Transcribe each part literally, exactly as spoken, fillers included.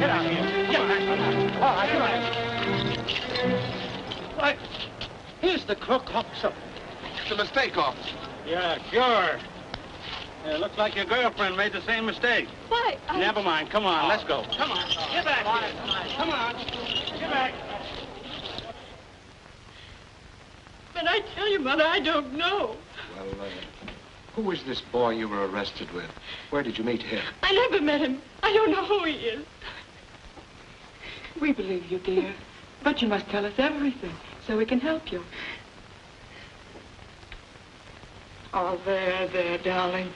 Get out of here. Get out. All right, all right. What? Here's the crook, officer. It's a mistake, officer. Yeah, sure. It looks like your girlfriend made the same mistake. Why? I... Never mind. Come on, let's go. Come on. Get back here. Come on. Get back. But I tell you, Mother, I don't know. Well, uh, who was this boy you were arrested with? Where did you meet him? I never met him. I don't know who he is. We believe you, dear. But you must tell us everything so we can help you. Oh, there, there, darling.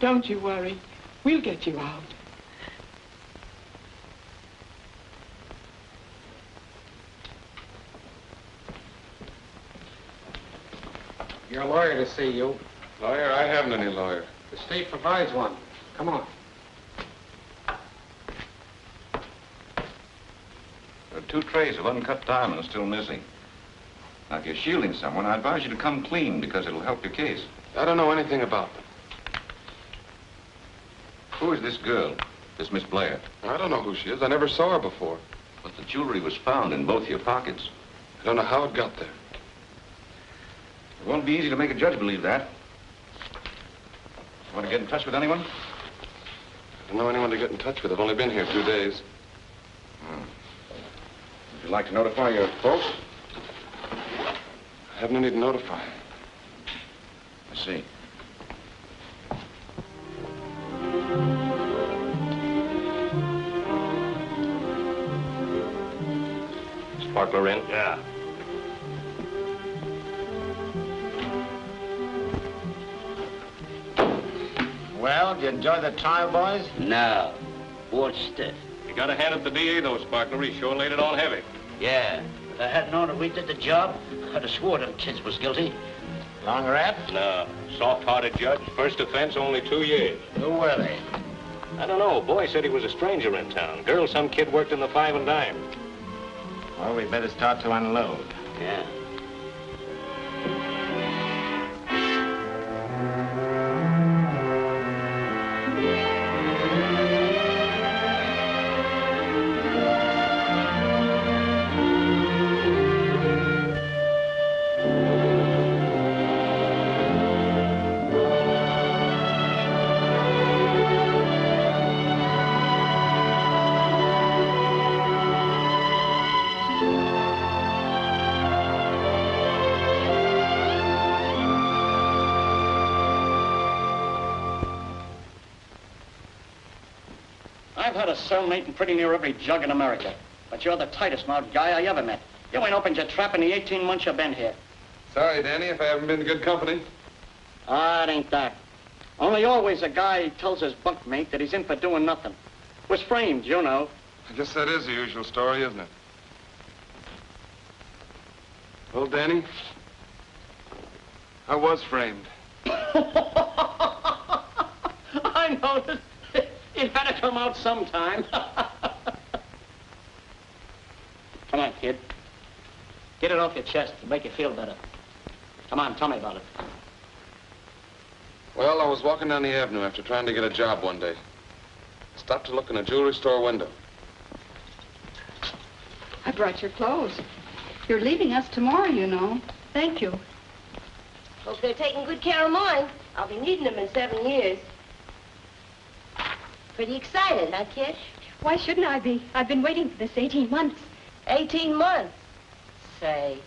Don't you worry. We'll get you out. Your lawyer to see you. Lawyer? I haven't any lawyer. The state provides one. Come on. There are two trays of uncut diamonds still missing. Now, if you're shielding someone, I advise you to come clean because it'll help your case. I don't know anything about them. Who is this girl, this Miss Blair? I don't know who she is. I never saw her before. But the jewelry was found in both your pockets. I don't know how it got there. It won't be easy to make a judge believe that. Want to get in touch with anyone? I don't know anyone to get in touch with. I've only been here two days. Hmm. Would you like to notify your folks? I have no need to notify. I see. Sparkler in? Yeah. Well, did you enjoy the trial, boys? No. What's this? You gotta hand it to B A though, Sparkler. He sure laid it on heavy. Yeah. If I hadn't known that we did the job, I'd have sworn them kids was guilty. Long rap? No. Soft-hearted judge. First offense, only two years. Who were they? I don't know. Boy said he was a stranger in town. Girl, some kid worked in the five and dime. Well, we better start to unload. Yeah. Cellmate in pretty near every jug in America. But you're the tightest-mouthed guy I ever met. You ain't opened your trap in the eighteen months you've been here. Sorry, Danny, if I haven't been in good company. Ah, it ain't that. Only always a guy tells his bunkmate that he's in for doing nothing. Was framed, you know. I guess that is the usual story, isn't it? Well, Danny, I was framed. I noticed. It had to come out sometime. Come on, kid. Get it off your chest. It'll make you feel better. Come on, tell me about it. Well, I was walking down the avenue after trying to get a job one day. I stopped to look in a jewelry store window. I brought your clothes. You're leaving us tomorrow, you know. Thank you. Hope they're taking good care of mine. I'll be needing them in seven years. Pretty excited, huh, kid? Why shouldn't I be? I've been waiting for this eighteen months. eighteen months? Say,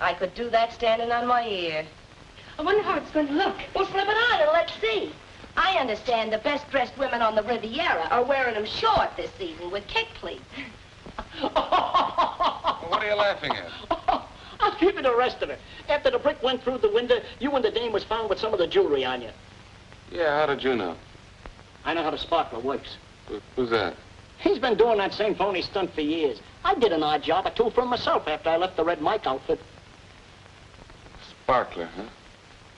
I could do that standing on my ear. I wonder how it's going to look. Well, flip it on and let's see. I understand the best-dressed women on the Riviera are wearing them short this season with kick pleats. Well, what are you laughing at? I'll give you the rest of it. After the brick went through the window, you and the dame was found with some of the jewelry on you. Yeah, how did you know? I know how the Sparkler works. Who's that? He's been doing that same phony stunt for years. I did an odd job or two for him myself after I left the Red Mike outfit. Sparkler, huh?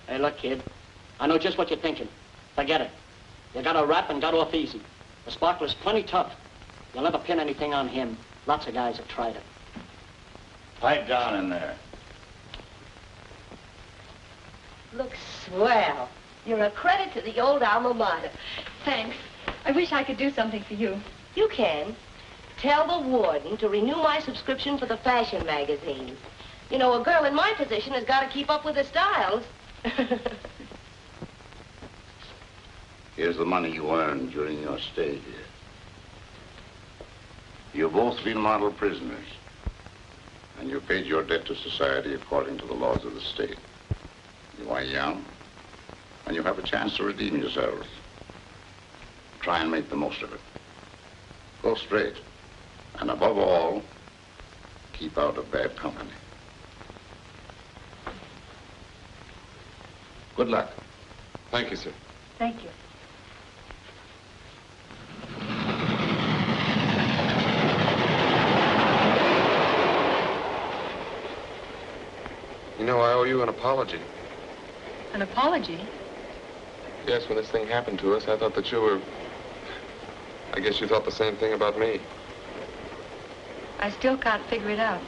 Hey, look, kid. I know just what you're thinking. Forget it. You got a rap and got off easy. The Sparkler's plenty tough. You'll never pin anything on him. Lots of guys have tried it. Pipe down in there. Looks swell. You're a credit to the old alma mater. Thanks. I wish I could do something for you. You can. tell the warden to renew my subscription for the fashion magazines. You know, a girl in my position has got to keep up with the styles. Here's the money you earned during your stay here. You've both been model prisoners, and you paid your debt to society according to the laws of the state. You are young, and you have a chance to redeem yourselves. Try and make the most of it. Go straight, and above all, keep out of bad company. Good luck. Thank you, sir. Thank you. You know, I owe you an apology. An apology? Yes, when this thing happened to us, I thought that you were... I guess you thought the same thing about me. I still can't figure it out.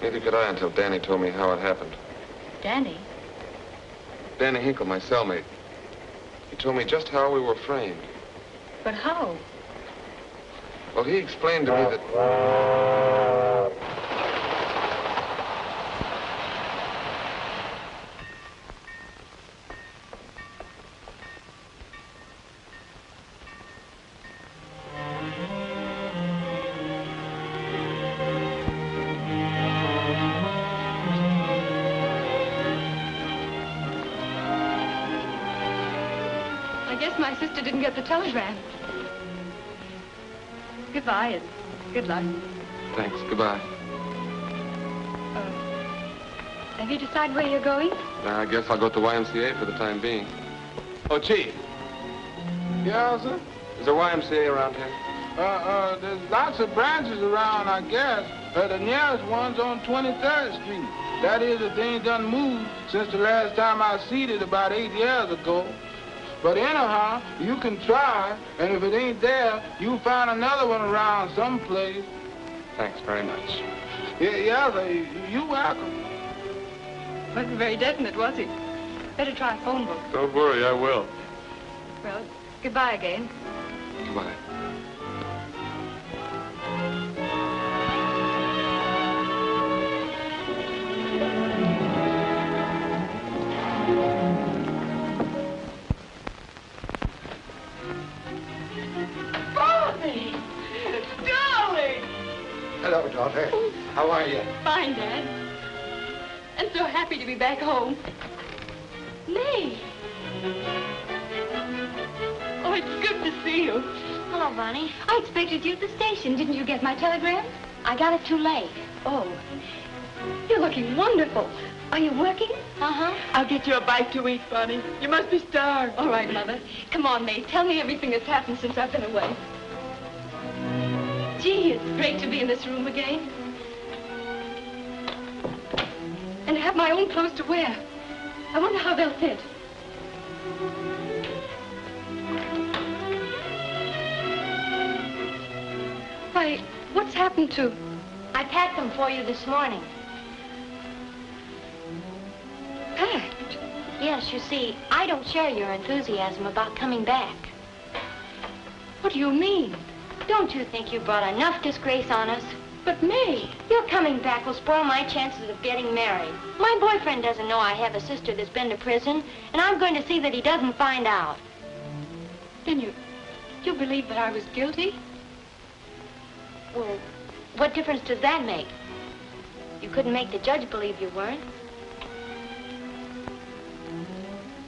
Neither could I until Danny told me how it happened. Danny? Danny Hinkle, my cellmate. He told me just how we were framed. But how? Well, he explained to me that... Telegram. Goodbye and good luck. Thanks. Goodbye. Uh, have you decided where you're going? Uh, I guess I'll go to Y M C A for the time being. Oh, Chief. Yeah, sir? Is there Y M C A around here? Uh, uh, there's lots of branches around, I guess. Uh, the nearest one's on twenty-third street. That is, the thing done moved since the last time I seen it about eight years ago. But anyhow, you can try, and if it ain't there, you'll find another one around someplace. Thanks very much. Yeah, yeah, they, you're welcome. Wasn't very definite, was he? Better try a phone book. Don't worry, I will. Well, goodbye again. Goodbye. Hello, daughter. How are you? Fine, Dad. I'm so happy to be back home. May. Oh, it's good to see you. Hello, Bonnie. I expected you at the station. Didn't you get my telegram? I got it too late. Oh. You're looking wonderful. Are you working? Uh-huh. I'll get you a bite to eat, Bonnie. You must be starved. All right, Mother. Come on, May. Tell me everything that's happened since I've been away. Gee, it's great to be in this room again. And have my own clothes to wear. I wonder how they'll fit. Why, what's happened to... I packed them for you this morning. Packed? Yes, you see, I don't share your enthusiasm about coming back. What do you mean? Don't you think you brought enough disgrace on us? But May, your coming back will spoil my chances of getting married. My boyfriend doesn't know I have a sister that's been to prison, and I'm going to see that he doesn't find out. Then you, you believe that I was guilty? Well, what difference does that make? You couldn't make the judge believe you weren't.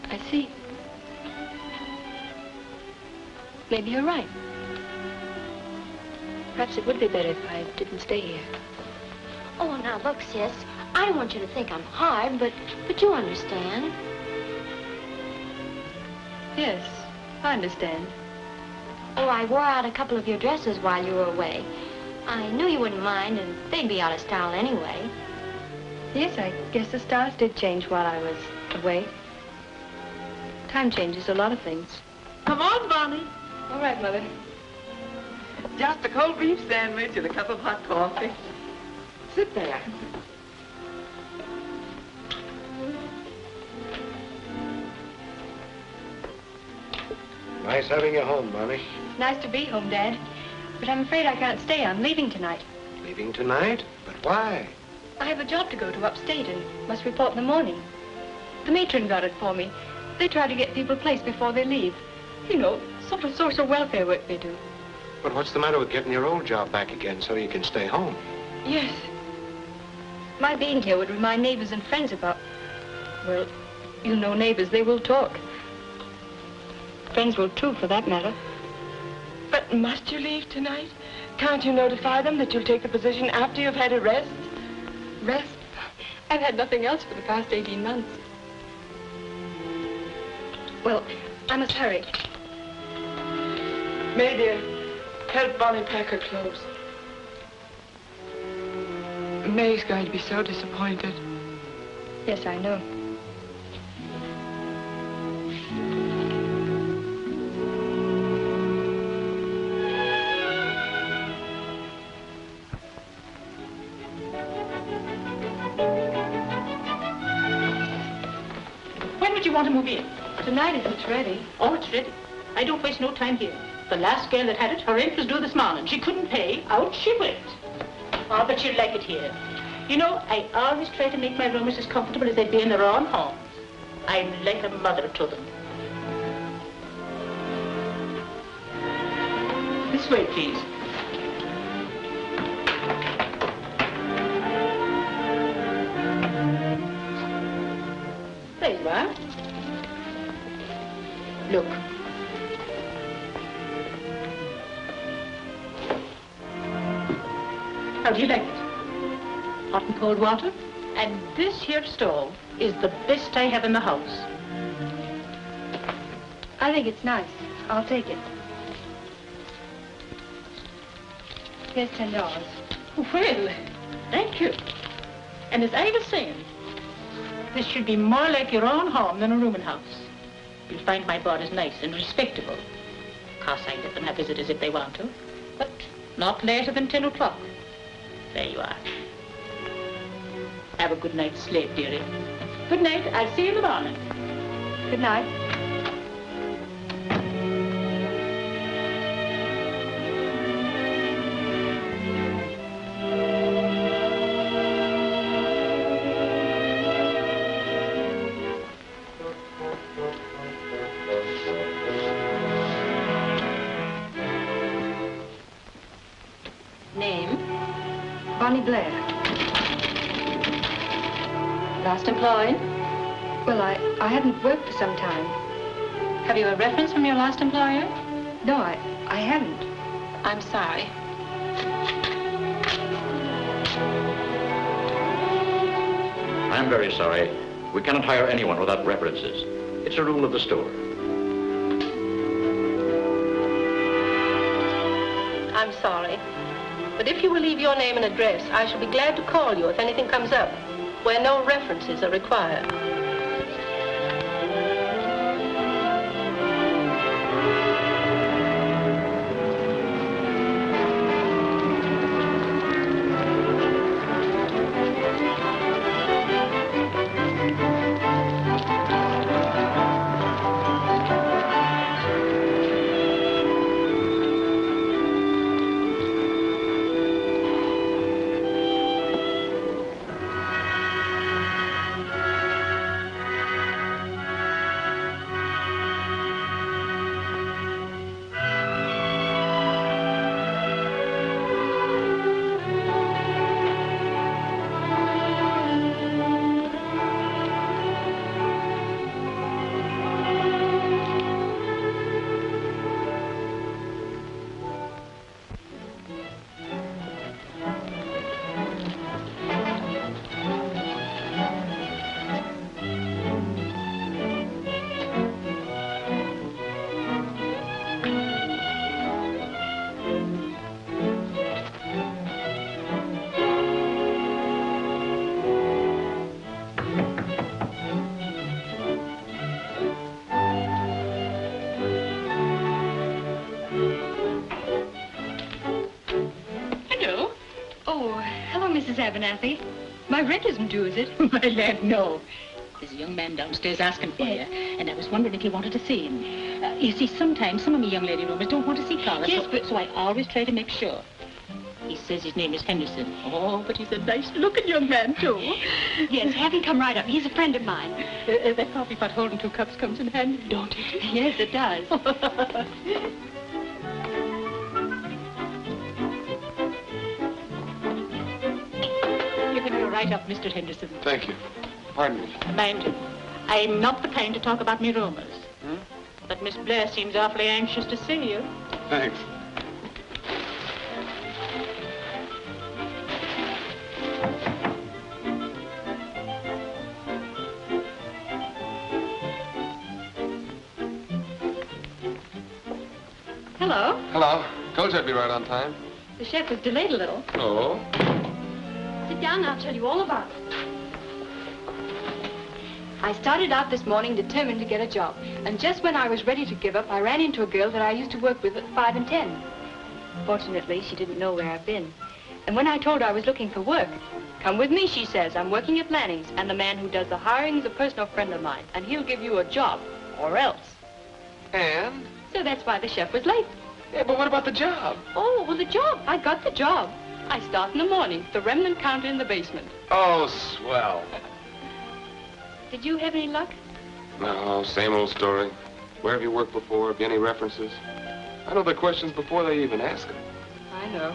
I see. Maybe you're right. Perhaps it would be better if I didn't stay here. Oh, now, look, sis. I don't want you to think I'm hard, but, but you understand. Yes, I understand. Oh, I wore out a couple of your dresses while you were away. I knew you wouldn't mind, and they'd be out of style anyway. Yes, I guess the styles did change while I was away. Time changes a lot of things. Come on, Bonnie. All right, Mother. Just a cold beef sandwich and a cup of hot coffee. Sit there. Nice having you home, Bonnie. Nice to be home, Dad. But I'm afraid I can't stay. I'm leaving tonight. Leaving tonight? But why? I have a job to go to upstate and must report in the morning. The matron got it for me. They try to get people placed before they leave. You know, sort of social welfare work they do. But what's the matter with getting your old job back again so you can stay home? Yes. My being here would remind neighbors and friends about... Well, you know neighbors, they will talk. Friends will too, for that matter. But must you leave tonight? Can't you notify them that you'll take the position after you've had a rest? Rest? I've had nothing else for the past eighteen months. Well, I must hurry. May dear, help Bonnie pack her clothes. May's going to be so disappointed. Yes, I know. When would you want to move in? Tonight, if it's ready. Oh, it's ready. I don't waste no time here. The last girl that had it, her rent was due this morning. She couldn't pay. Out she went. Oh, but she'll like it here. You know, I always try to make my roommates as comfortable as they'd be in their own homes. I'm like a mother to them. This way, please. There you are. Look. How do you like it? Hot and cold water? And this here stove is the best I have in the house. I think it's nice. I'll take it. Here's ten dollars. Well, thank you. And as I was saying, this should be more like your own home than a rooming house. You'll find my boarders nice and respectable. Of course, I let them have visitors if they want to, but not later than ten o'clock. There you are. Have a good night's sleep, dearie. Good night. I'll see you in the morning. Good night. Blair. Last employed? Well, I, I hadn't worked for some time. Have you a reference from your last employer? No, I, I haven't. I'm sorry. I'm very sorry. We cannot hire anyone without references. It's a rule of the store. I'm sorry. But if you will leave your name and address, I shall be glad to call you if anything comes up, where no references are required. Abernathy. My rent isn't due, is it? My lad, no. There's a young man downstairs asking for you, and I was wondering if you wanted to see him. Uh, you see, sometimes some of my young lady roomers don't want to see Carlos, yes, so, but... so I always try to make sure. He says his name is Henderson. Oh, but he's a nice-looking young man, too. Yes, have him come right up. He's a friend of mine. Uh, uh, that coffee pot holding two cups comes in handy, don't it? Yes, it does. Right up, Mister Henderson. Thank you. Pardon me. Mind you, I'm not the kind to talk about me rumors. Hmm? But Miss Blair seems awfully anxious to see you. Thanks. Hello. Hello. Told you I'd be right on time. The chef was delayed a little. Oh. Sit down, I'll tell you all about it. I started out this morning determined to get a job. And just when I was ready to give up, I ran into a girl that I used to work with at five and ten. Fortunately, she didn't know where I've been. And when I told her I was looking for work, come with me, she says, I'm working at Lanning's, and the man who does the hiring is a personal friend of mine, and he'll give you a job, or else. And? So that's why the chef was late. Yeah, but what about the job? Oh, well, the job. I got the job. I start in the morning, the remnant counter in the basement. Oh, swell. Did you have any luck? No, same old story. Where have you worked before? Have you any references? I know the questions before they even ask them. I know.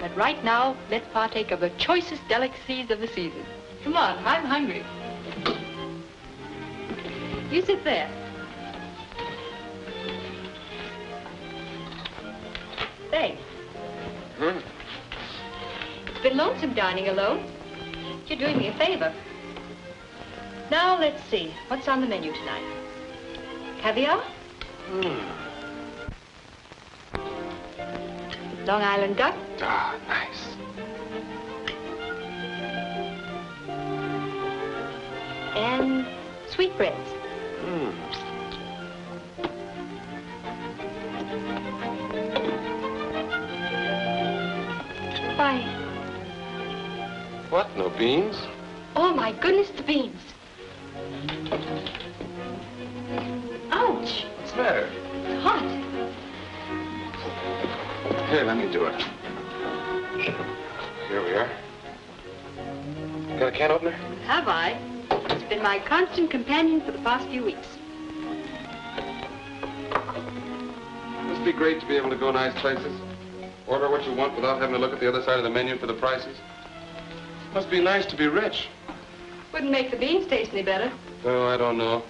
But right now, let's partake of the choicest delicacies of the season. Come on, I'm hungry. You sit there. Thanks. Hmm? It's been lonesome dining alone. You're doing me a favor. Now, let's see. What's on the menu tonight? Caviar? Mm. Long Island duck? Ah, nice. And sweetbreads. Mm. Why? What? No beans? Oh, my goodness, the beans. Ouch. What's the matter? It's hot. Here, let me do it. Here we are. Got a can opener? Have I? It's been my constant companion for the past few weeks. Must be great to be able to go nice places. Order what you want without having to look at the other side of the menu for the prices. Must be nice to be rich. Wouldn't make the beans taste any better. Oh, I don't know.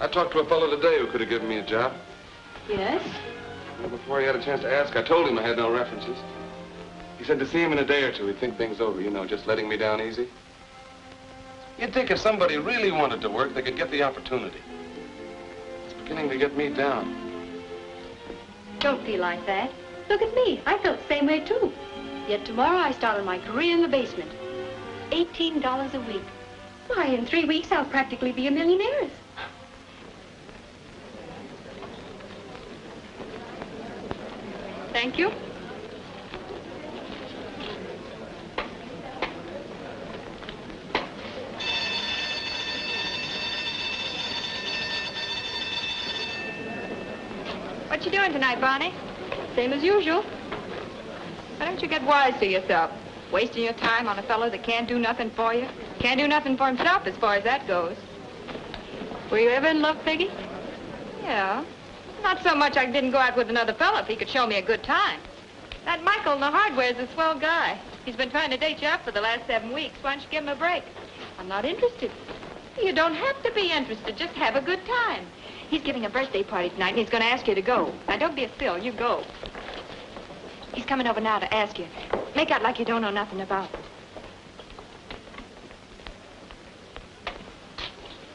I talked to a fellow today who could have given me a job. Yes? Well, before he had a chance to ask, I told him I had no references. He said to see him in a day or two, he'd think things over, you know, just letting me down easy. You'd think if somebody really wanted to work, they could get the opportunity. It's beginning to get me down. Don't be like that. Look at me. I felt the same way, too. Yet tomorrow I started my career in the basement. eighteen dollars a week. Why, in three weeks, I'll practically be a millionaire. Thank you. What you doing tonight, Barney? Same as usual. Why don't you get wise to yourself? Wasting your time on a fellow that can't do nothing for you? Can't do nothing for himself as far as that goes. Were you ever in love, Peggy? Yeah. Not so much I didn't go out with another fellow if he could show me a good time. That Michael in the hardware is a swell guy. He's been trying to date you up for the last seven weeks. Why don't you give him a break? I'm not interested. You don't have to be interested. Just have a good time. He's giving a birthday party tonight, and he's going to ask you to go. Now, don't be a spill. You go. He's coming over now to ask you. Make out like you don't know nothing about it.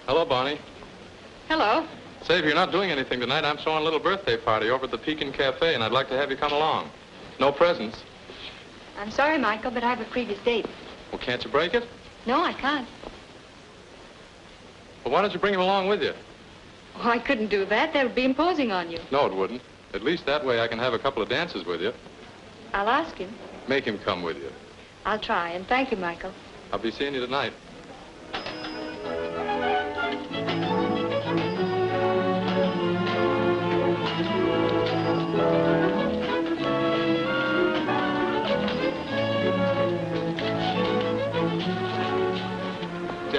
Hello, Bonnie. Hello. Say, if you're not doing anything tonight, I'm throwing a little birthday party over at the Pekin Cafe, and I'd like to have you come along. No presents. I'm sorry, Michael, but I have a previous date. Well, can't you break it? No, I can't. Well, why don't you bring him along with you? Oh, I couldn't do that. That would be imposing on you. No, it wouldn't. At least that way I can have a couple of dances with you. I'll ask him. Make him come with you. I'll try, and thank you, Michael. I'll be seeing you tonight.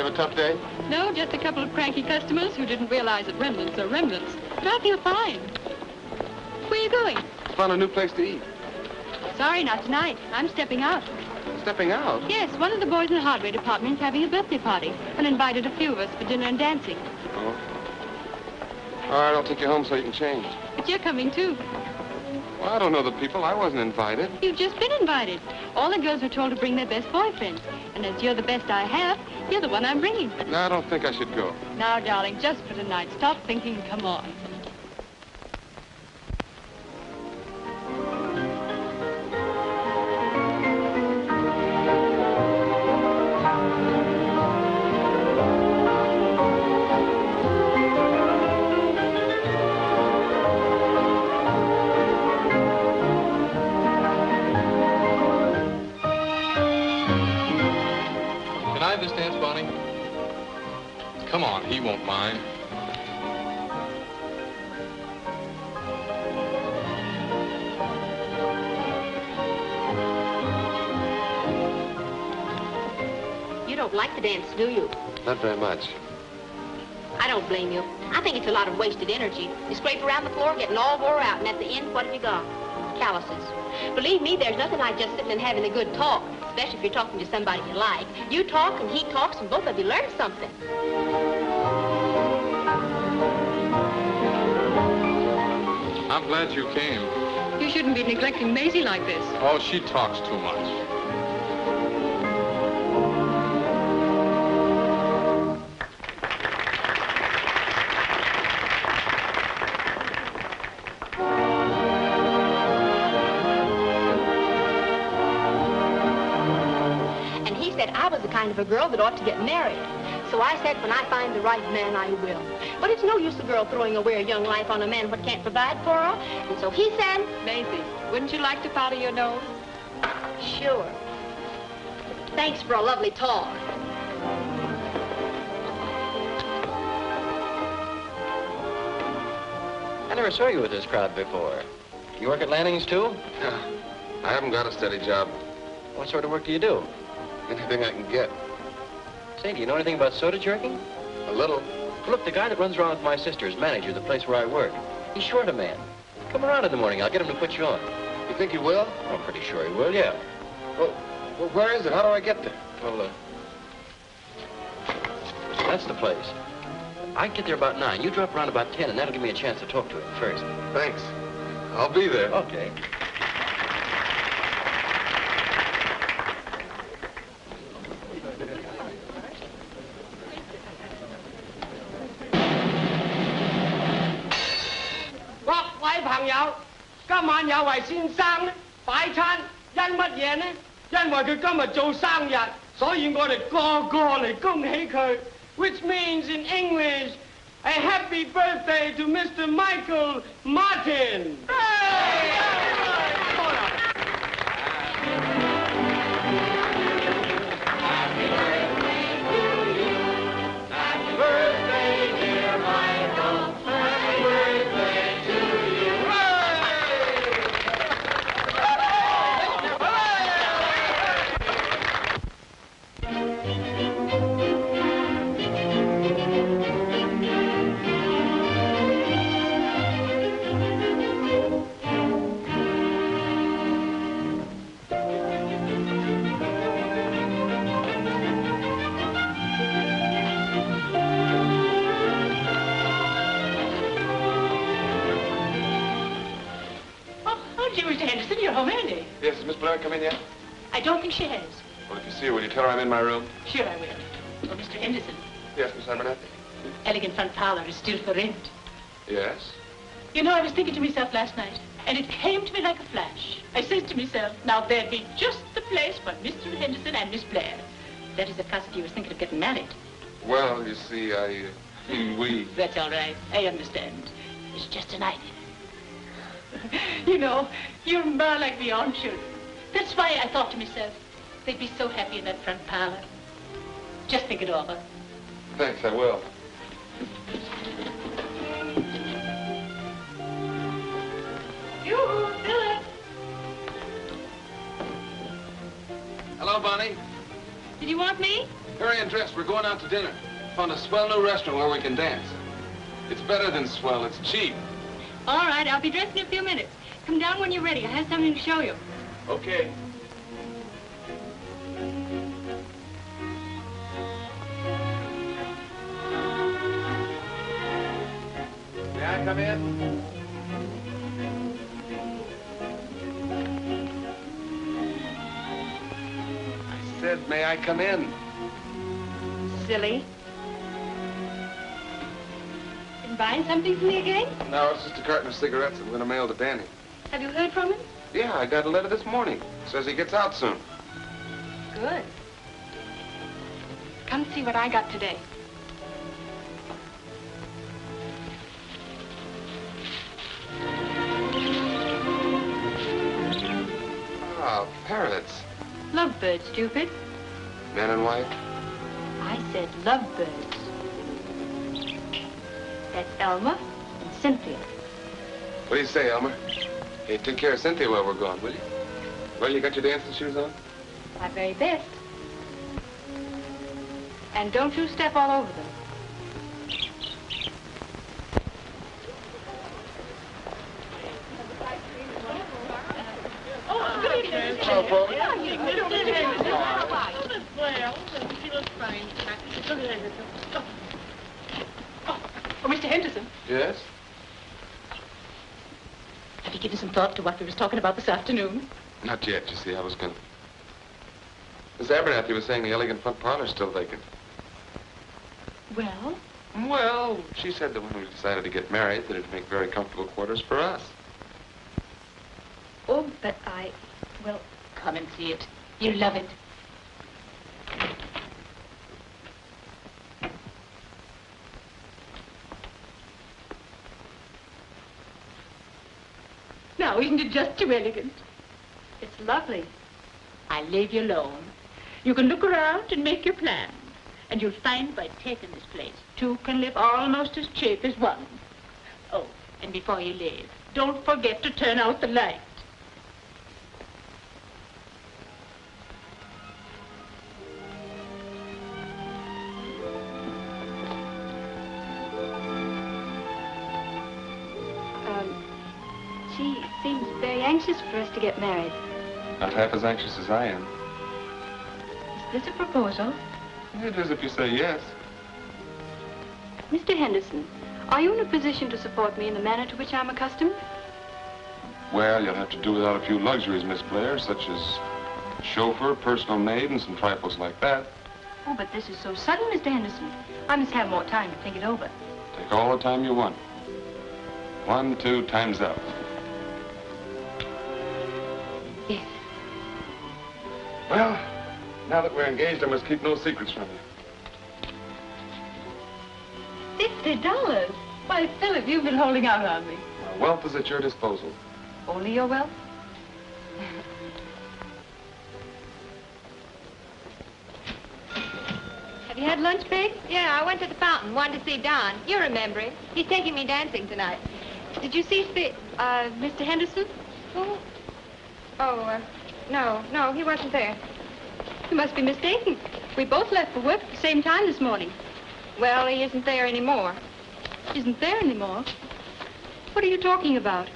have a tough day? No, just a couple of cranky customers who didn't realize that remnants are remnants. But I feel fine. Where are you going? Found a new place to eat. Sorry, not tonight. I'm stepping out. Stepping out? Yes, one of the boys in the hardware department is having a birthday party and invited a few of us for dinner and dancing. Oh. All right, I'll take you home so you can change. But you're coming, too. Well, I don't know the people. I wasn't invited. You've just been invited. All the girls were told to bring their best boyfriends. And as you're the best I have, you're the one I'm bringing. No, I don't think I should go. Now, darling, just for tonight. Stop thinking and come on. Come on, he won't mind. You don't like to dance, do you? Not very much. I don't blame you. I think it's a lot of wasted energy. You scrape around the floor, getting all wore out, and at the end, what have you got? Calluses. Believe me, there's nothing like just sitting and having a good talk. Especially if you're talking to somebody you like. You talk and he talks and both of you learn something. I'm glad you came. You shouldn't be neglecting Maisie like this. Oh, she talks too much. Of a girl that ought to get married. So I said, when I find the right man, I will. But it's no use a girl throwing away a young life on a man what can't provide for her. And so he said, Maisie, wouldn't you like to powder your nose? Sure. Thanks for a lovely talk. I never saw you with this crowd before. You work at Lanning's, too? Yeah. I haven't got a steady job. What sort of work do you do? Anything I can get. Say, do you know anything about soda jerking? A little. Well, look, the guy that runs around with my sister is manager of the place where I work. He's short a man. Come around in the morning. I'll get him to put you on. You think he will? I'm pretty sure he will, yeah. Well, well where is it? How do I get there? Well, uh, that's the place. I get there about nine. You drop around about ten, and that'll give me a chance to talk to him first. Thanks. I'll be there. Okay. Which means in English, a happy birthday to Mister Michael Martin. Hey! Come in yet? I don't think she has. Well, if you see her, will you tell her I'm in my room? Sure, I will. Oh, Mister Henderson. Yes, Miss Abernathy? The elegant front parlor is still for rent. Yes? You know, I was thinking to myself last night, and it came to me like a flash. I says to myself, now there'd be just the place for Mister Henderson and Miss Blair. That is, of course, if you was thinking of getting married. Well, you see, I... Uh, we... That's all right. I understand. It's just an idea. You know, you're more like me, aren't you? That's why I thought to myself, they'd be so happy in that front parlor. Just think it over. Thanks, I will. You, Philip. Hello, Bonnie. Did you want me? Hurry and dress. We're going out to dinner. Found a swell new restaurant where we can dance. It's better than swell. It's cheap. All right, I'll be dressed in a few minutes. Come down when you're ready. I have something to show you. Okay. May I come in? I said, may I come in? Silly. Been buying something for me again? No, it's just a carton of cigarettes that we're going to mail to Danny. Have you heard from him? Yeah, I got a letter this morning. Says he gets out soon. Good. Come see what I got today. Ah, parrots. Lovebirds, stupid. Man and wife? I said lovebirds. That's Elmer and Cynthia. What do you say, Elmer? Hey, take care of Cynthia while we're gone, will you? Well, you got your dancing shoes on? My very best. And don't you step all over them. Oh, good evening. Hello, folks. Oh, Mister Henderson. Yes? Have you given some thought to what we was talking about this afternoon? Not yet, you see. I was gonna... Miss Abernathy was saying the elegant front parlor's still vacant. Well? Well, she said that when we decided to get married, that it'd make very comfortable quarters for us. Oh, but I... Well, come and see it. You love it. Now, isn't it just too elegant? It's lovely. I'll leave you alone. You can look around and make your plan. And you'll find by taking this place, two can live almost as cheap as one. Oh, and before you leave, don't forget to turn out the light. Um, she seems very anxious for us to get married. Not half as anxious as I am. Is this a proposal? It is if you say yes. Mister Henderson, are you in a position to support me in the manner to which I'm accustomed? Well, you'll have to do without a few luxuries, Miss Blair, such as chauffeur, personal maid, and some trifles like that. Oh, but this is so sudden, Mister Henderson. I must have more time to think it over. Take all the time you want. One, two, time's up. Yes. Well, now that we're engaged, I must keep no secrets from you. Fifty dollars? Why, Philip, you've been holding out on me. My wealth is at your disposal. Only your wealth? Have you had lunch, Peg? Yeah, I went to the fountain, wanted to see Don. You remember him. He's taking me dancing tonight. Did you see Sp uh, Mister Henderson? Oh, oh uh, no, no, he wasn't there. You must be mistaken. We both left for work at the same time this morning. Well, he isn't there anymore. Isn't there anymore? What are you talking about?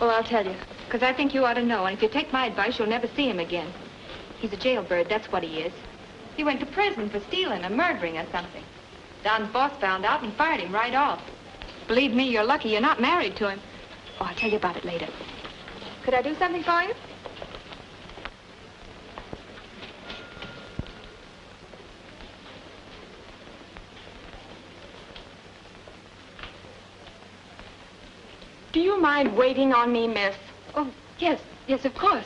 Well, I'll tell you, because I think you ought to know. And if you take my advice, you'll never see him again. He's a jailbird, that's what he is. He went to prison for stealing or murdering or something. Don's boss found out and fired him right off. Believe me, you're lucky you're not married to him. Oh, I'll tell you about it later. Could I do something for you? Do you mind waiting on me, miss? Oh, yes, yes, of course.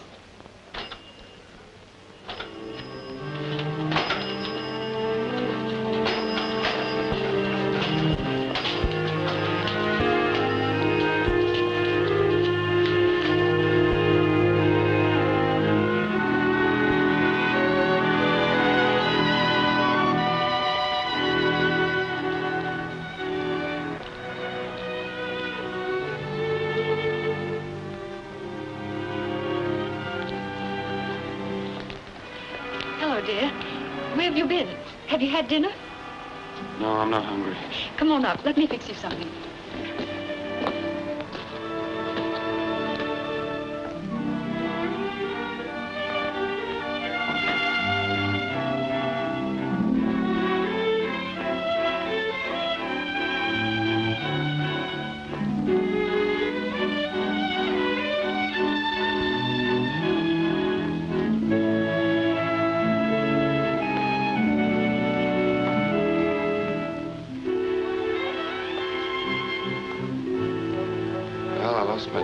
have you been? Have you had dinner? No, I'm not hungry. Come on up. Let me fix you something.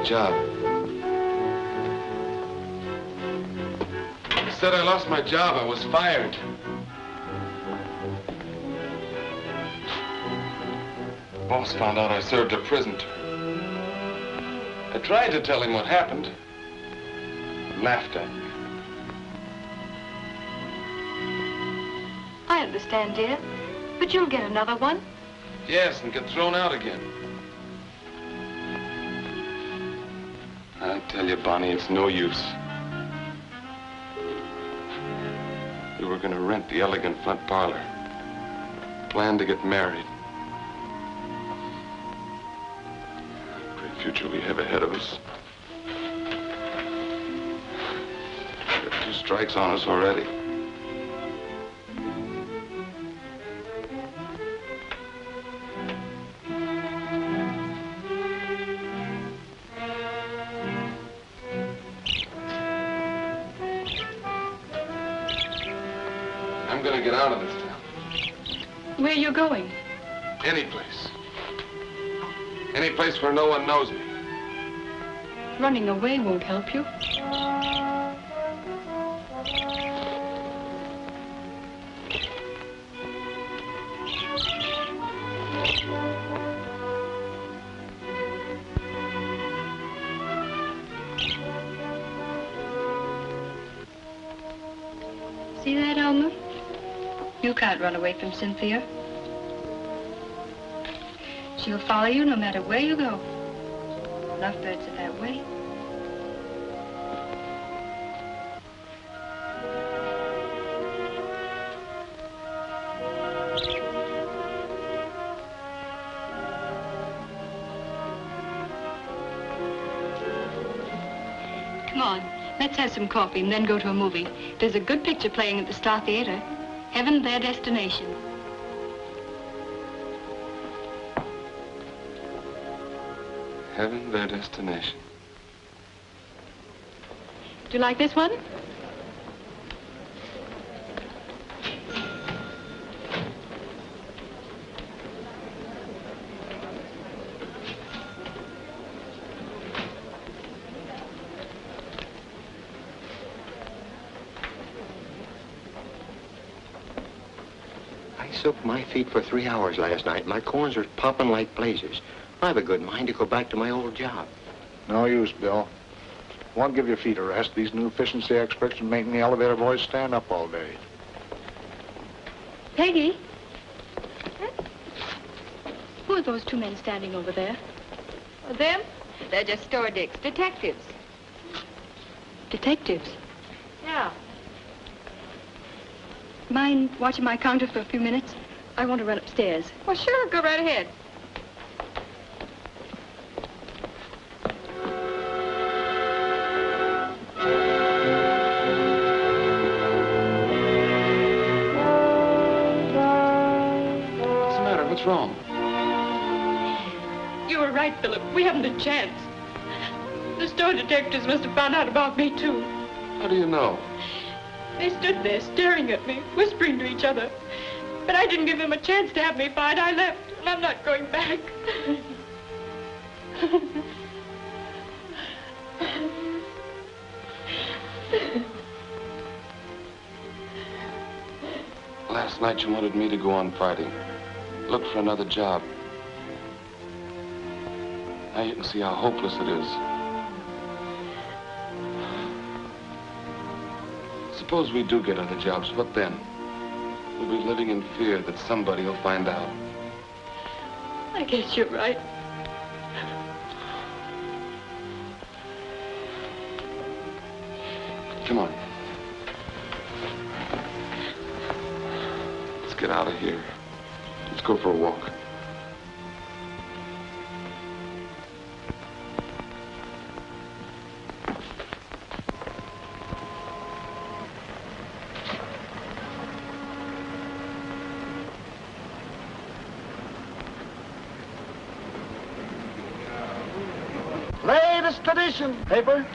Job. Instead, I lost my job. I was fired. The boss found out I served a prison term. I tried to tell him what happened. He laughed at me. I understand, dear. But you'll get another one. Yes, and get thrown out again. I tell you, Bonnie, it's no use. We were going to rent the elegant front parlor. Planned to get married. Great future we have ahead of us. There are two strikes on us already. Going? Any place. Any place where no one knows me. Running away won't help you. See that, Alma? You can't run away from Cynthia. She'll follow you no matter where you go. Lovebirds are that way. Come on, let's have some coffee and then go to a movie. There's a good picture playing at the Star Theater. Heaven, their destination. Heaven, their destination. Do you like this one? I soaked my feet for three hours last night. My corns are popping like blazes. I've a good mind to go back to my old job. No use, Bill. Won't give your feet a rest. These new efficiency experts are making the elevator boys stand up all day. Peggy? Huh? Who are those two men standing over there? Oh, them? They're just store dicks. Detectives. Detectives? Yeah. Mind watching my counter for a few minutes? I want to run upstairs. Well, sure. Go right ahead. What's wrong? You were right, Philip. We haven't a chance. The store detectives must have found out about me, too. How do you know? They stood there staring at me, whispering to each other. But I didn't give them a chance to have me fired. I left, and I'm not going back. Last night you wanted me to go on fighting. Look for another job. Now you can see how hopeless it is. Suppose we do get other jobs, what then? We'll be living in fear that somebody will find out. I guess you're right. Come on. get out of here. Let's go for a walk. Latest edition, paper.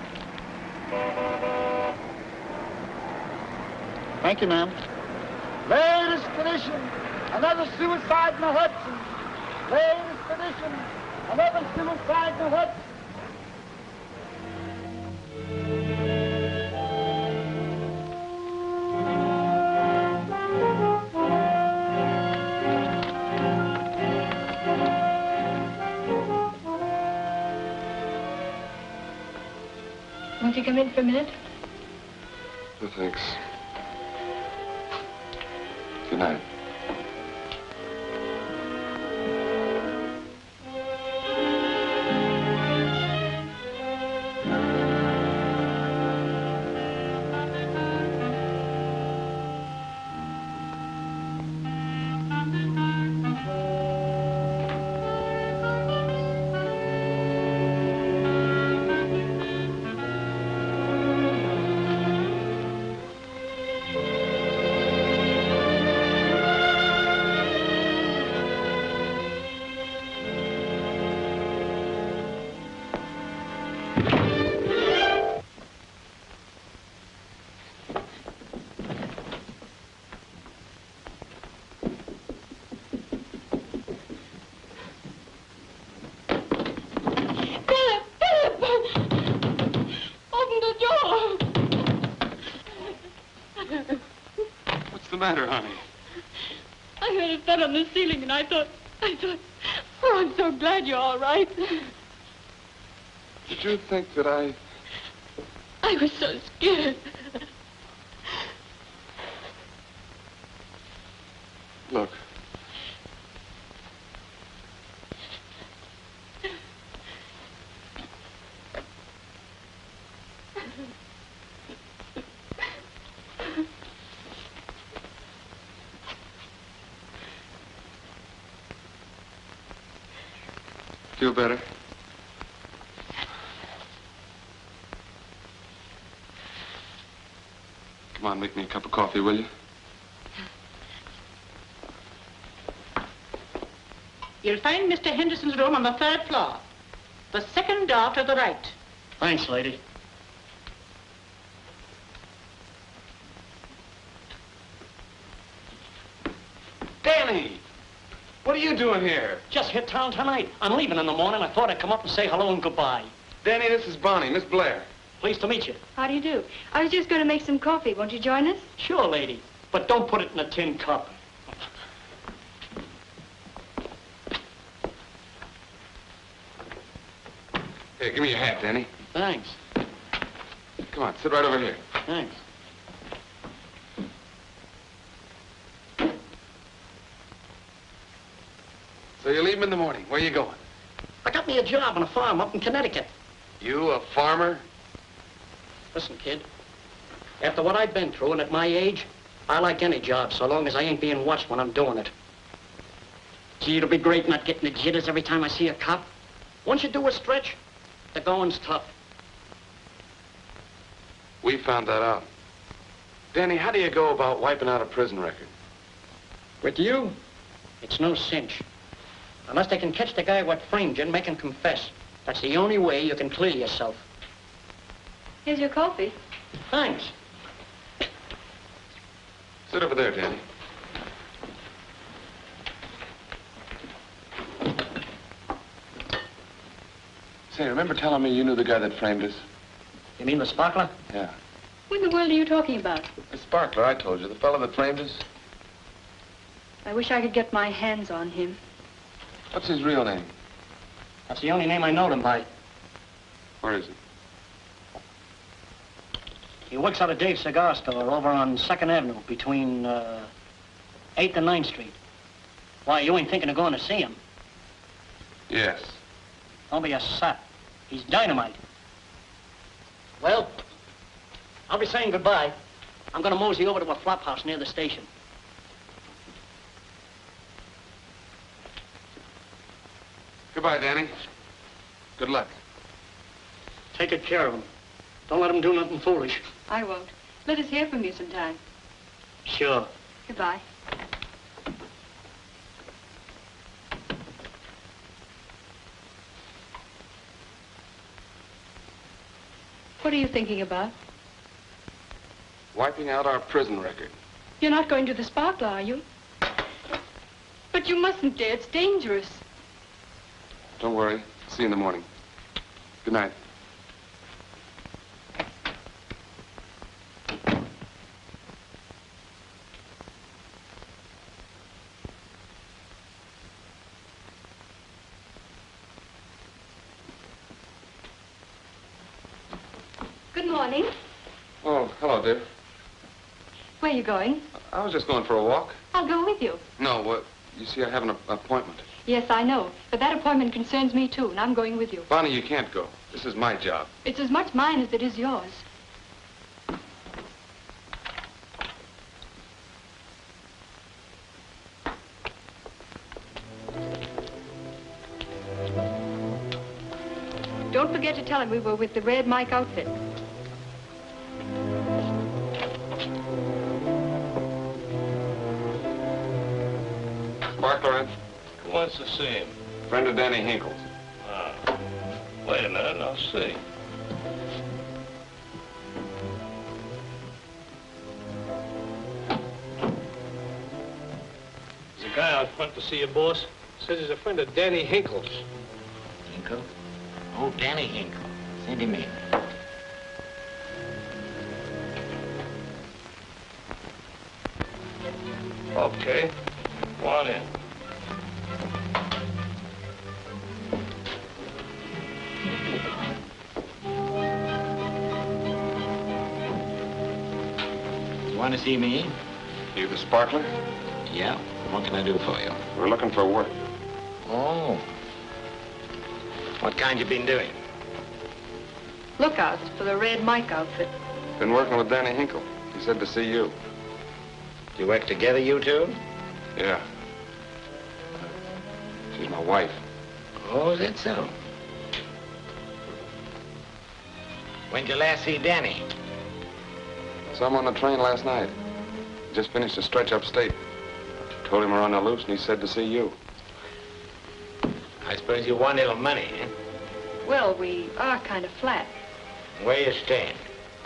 Thank you, ma'am. Latest edition, another suicide in the Hudson. Latest edition, another suicide in the Hudson. Won't you come in for a minute? No, thanks. Good night. What's the matter, honey? I heard it thud on the ceiling, and I thought, I thought, oh, I'm so glad you're all right. Did you think that I... I was so scared. Look. Feel better? Come on, make me a cup of coffee, will you? You'll find Mister Henderson's room on the third floor. The second door to the right. Thanks, lady. Danny! What are you doing here? Just hit town tonight. I'm leaving in the morning. I thought I'd come up and say hello and goodbye. Danny, this is Bonnie, Miss Blair. Pleased to meet you. How do you do? I was just going to make some coffee. Won't you join us? Sure, lady. But don't put it in a tin cup. Here, give me your hat, Danny. Thanks. Come on, sit right over here. Thanks. So you're leaving in the morning. Where are you going? I got me a job on a farm up in Connecticut. You, a farmer? Listen, kid. After what I've been through, and at my age, I like any job so long as I ain't being watched when I'm doing it. Gee, it'll be great not getting the jitters every time I see a cop. Once you do a stretch, the going's tough. We found that out. Danny, how do you go about wiping out a prison record? With you? It's no cinch. Unless they can catch the guy what framed you and make him confess. That's the only way you can clear yourself. Here's your coffee. Thanks. Sit over there, Danny. Say, remember telling me you knew the guy that framed us? You mean the Sparkler? Yeah. What in the world are you talking about? The Sparkler, I told you. The fellow that framed us. I wish I could get my hands on him. What's his real name? That's the only name I know him by. Where is he? He works out of Dave's cigar store over on second Avenue between uh, eighth and ninth Street. Why, you ain't thinking of going to see him? Yes. Don't be a sap. He's dynamite. Well, I'll be saying goodbye. I'm going to mosey over to a flop house near the station. Goodbye, Danny. Good luck. Take good care of them. Don't let them do nothing foolish. I won't. Let us hear from you sometime. Sure. Goodbye. What are you thinking about? Wiping out our prison record. You're not going to the Sparkler, are you? But you mustn't, dear. It's dangerous. Don't worry. See you in the morning. Good night. Good morning. Oh, hello, dear. Where are you going? I was just going for a walk. I'll go with you. No, uh, you see, I have an appointment. Yes, I know, but that appointment concerns me, too, and I'm going with you. Bonnie, you can't go. This is my job. It's as much mine as it is yours. Don't forget to tell him we were with the Red Mike outfit. Sparkler in? Who wants to see him? Friend of Danny Hinkle's. Ah. Wait a minute, I'll see. There's a guy out front to see your boss. Says he's a friend of Danny Hinkle's. Hinkle? Oh, Danny Hinkle. Send him in. Okay. Come on in. You want to see me? You the Sparkler? Yeah. What can I do for you? We're looking for work. Oh. What kind you been doing? Lookouts for the Red Mike outfit. Been working with Danny Hinkle. He said to see you. Do you work together, you two? Yeah. She's my wife. Oh, is that so? When'd you last see Danny? Some on the train last night. Just finished a stretch upstate. Told him we're on the loose, and he said to see you. I suppose you want a little money, eh? Well, we are kind of flat. Where you staying?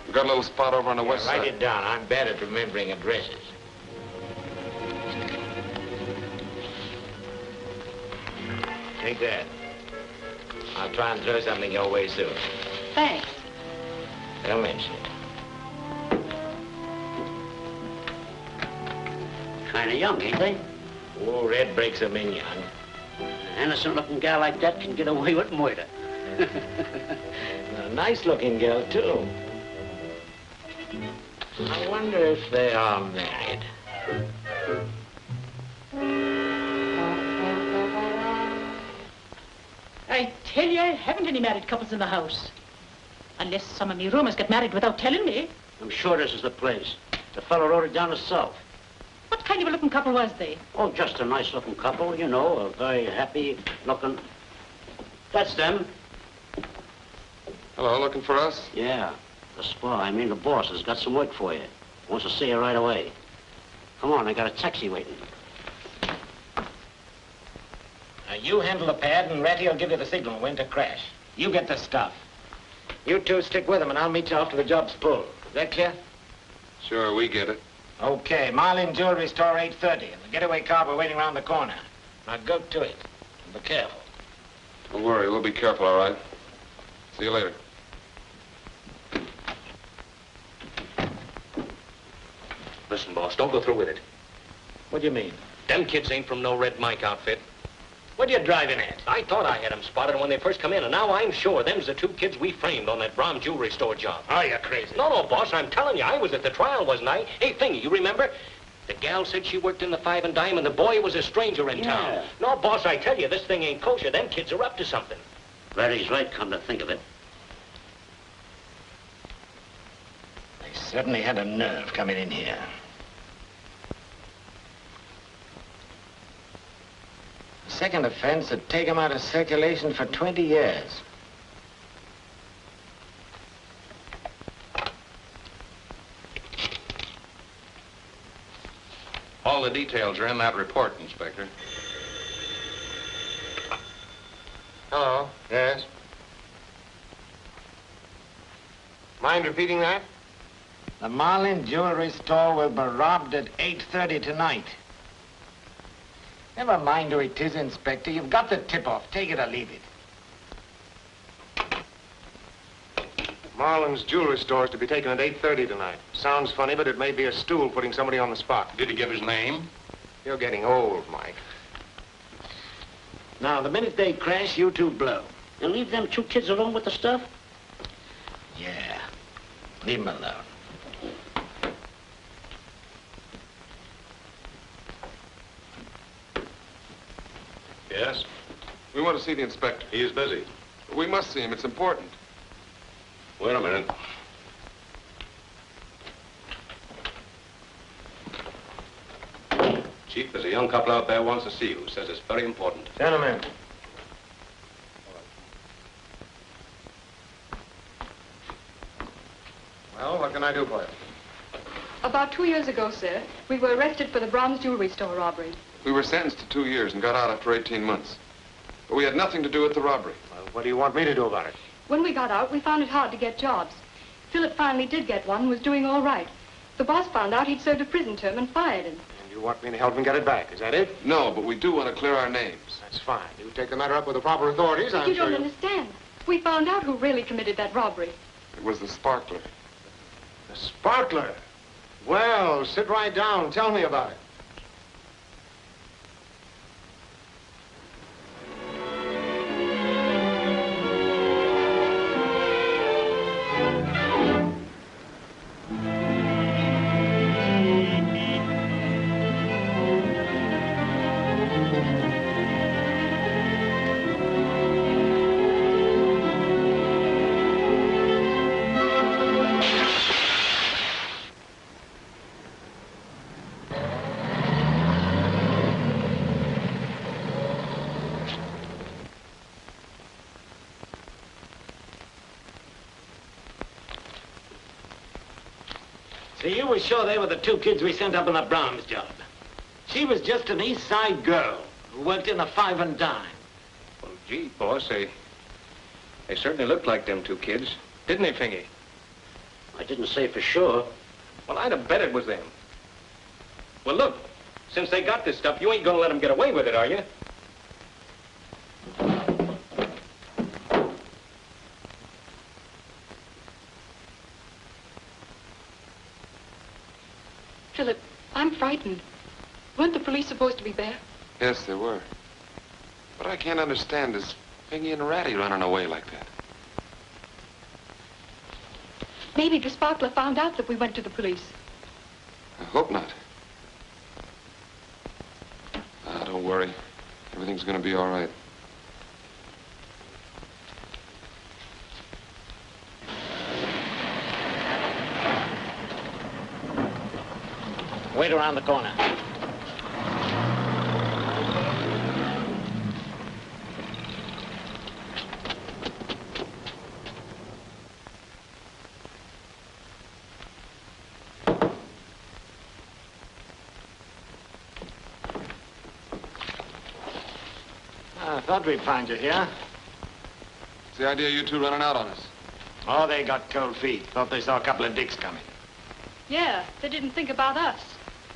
We've got a little spot over on the yeah, west side. Write it down. I'm bad at remembering addresses. Take that. I'll try and throw something your way soon. Thanks. Don't mention it. Kind of young, ain't they? Oh, Red breaks them in young. An innocent-looking guy like that can get away with murder. A nice-looking girl, too. I wonder if they are married. I tell you, I haven't any married couples in the house. Unless some of me roomers get married without telling me. I'm sure this is the place. The fellow wrote it down himself. What kind of a looking couple was they? Oh, just a nice looking couple, you know, a very happy looking. That's them. Hello, looking for us? Yeah. The spa, I mean the boss, has got some work for you. Wants to see you right away. Come on, I got a taxi waiting. Now, you handle the pad and Ratty will give you the signal when to crash. You get the stuff. You two stick with him and I'll meet you after the job's pulled. Is that clear? Sure, we get it. Okay, Marlin Jewelry Store, eight thirty, and the getaway car will be waiting around the corner. Now go to it, and be careful. Don't worry, we'll be careful, all right? See you later. Listen, boss, don't go through with it. What do you mean? Them kids ain't from no Red Mike outfit. What are you driving at? I thought I had them spotted when they first come in, and now I'm sure them's the two kids we framed on that Brahm jewelry store job. Are you crazy? No, no, boss, I'm telling you, I was at the trial, wasn't I? Hey, Thingy, you remember? The gal said she worked in the Five and Dime, and the boy was a stranger in yeah. town. No, boss, I tell you, this thing ain't kosher. Them kids are up to something. Larry's right, come to think of it. They certainly had a nerve coming in here. second offense that'd take him out of circulation for twenty years. All the details are in that report, Inspector. Hello. Yes? Mind repeating that? The Marlin Jewelry Store will be robbed at eight thirty tonight. Never mind who it is, Inspector. You've got the tip-off. Take it or leave it. Marlin's Jewelry Store is to be taken at eight thirty tonight. Sounds funny, but it may be a stool putting somebody on the spot. Did he give his name? You're getting old, Mike. Now, the minute they crash, you two blow. And leave them two kids alone with the stuff? Yeah. Leave them alone. Yes? We want to see the inspector. He is busy. We must see him. It's important. Wait a minute. Chief, there's a young couple out there wants to see you. Says it's very important. Gentlemen. Well, what can I do for you? About two years ago, sir, we were arrested for the Brahm jewelry store robbery. We were sentenced to two years and got out after eighteen months. But we had nothing to do with the robbery. Well, what do you want me to do about it? When we got out, we found it hard to get jobs. Philip finally did get one and was doing all right. The boss found out he'd served a prison term and fired him. And you want me to help him get it back, is that it? No, but we do want to clear our names. That's fine. You take the matter up with the proper authorities, but I'm you sure don't you'll... understand. We found out who really committed that robbery. It was the Sparkler. The Sparkler? Well, sit right down. Tell me about it. Sure, they were the two kids we sent up on the Brahms job. She was just an East Side girl who worked in a five and dime. Well, gee, boss, they, they certainly looked like them two kids, didn't they, Fingy? I didn't say for sure. Well, I'd have bet it was them. Well, look, since they got this stuff, you ain't gonna let them get away with it, are you? Frightened. Weren't the police supposed to be there? Yes, they were. What I can't understand is Fingy and Ratty running away like that. Maybe the Sparkler found out that we went to the police. I hope not. Ah, don't worry. Everything's going to be all right. Wait around the corner. I thought we'd find you here. It's the idea you two running out on us. Oh, they got cold feet. Thought they saw a couple of dicks coming. Yeah, they didn't think about us.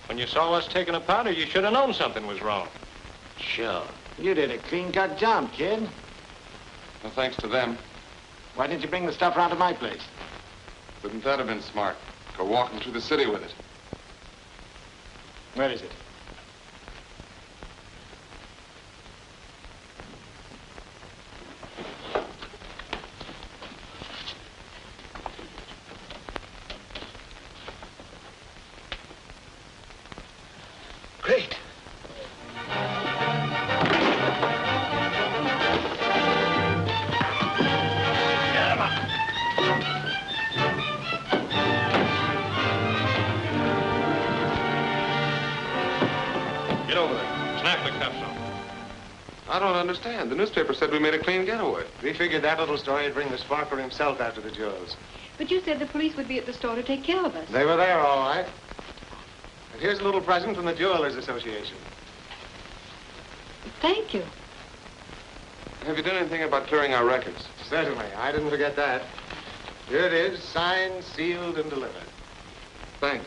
When you saw us taking a powder, you should have known something was wrong. Sure. You did a clean-cut job, kid. No thanks to them. Why didn't you bring the stuff around to my place? Wouldn't that have been smart? Go walking through the city with it. Where is it? I don't understand. The newspaper said we made a clean getaway. We figured that little story would bring the Sparkler himself after the jewels. But you said the police would be at the store to take care of us. They were there, all right. And here's a little present from the Jewelers Association. Thank you. Have you done anything about clearing our records? Certainly. I didn't forget that. Here it is, signed, sealed, and delivered. Thanks.